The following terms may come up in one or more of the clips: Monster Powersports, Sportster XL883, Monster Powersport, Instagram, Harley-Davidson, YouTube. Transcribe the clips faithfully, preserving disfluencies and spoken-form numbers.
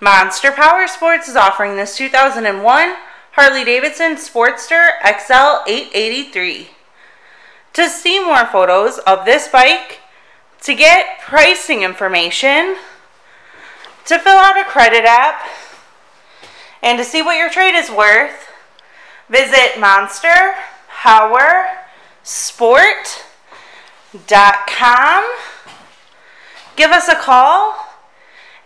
Monster Powersports is offering this two thousand one Harley-Davidson Sportster X L eight eighty-three. To see more photos of this bike, to get pricing information, to fill out a credit app, and to see what your trade is worth, visit monster powersport dot com. Give us a call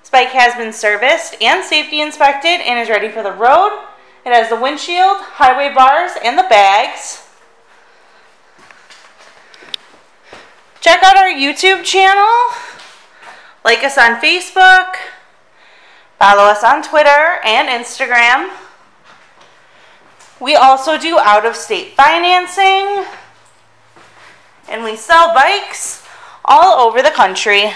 This bike has been serviced and safety inspected and is ready for the road. It has the windshield, highway bars, and the bags. Check out our YouTube channel. Like us on Facebook. Follow us on Twitter and Instagram. We also do out-of-state financing. And we sell bikes all over the country.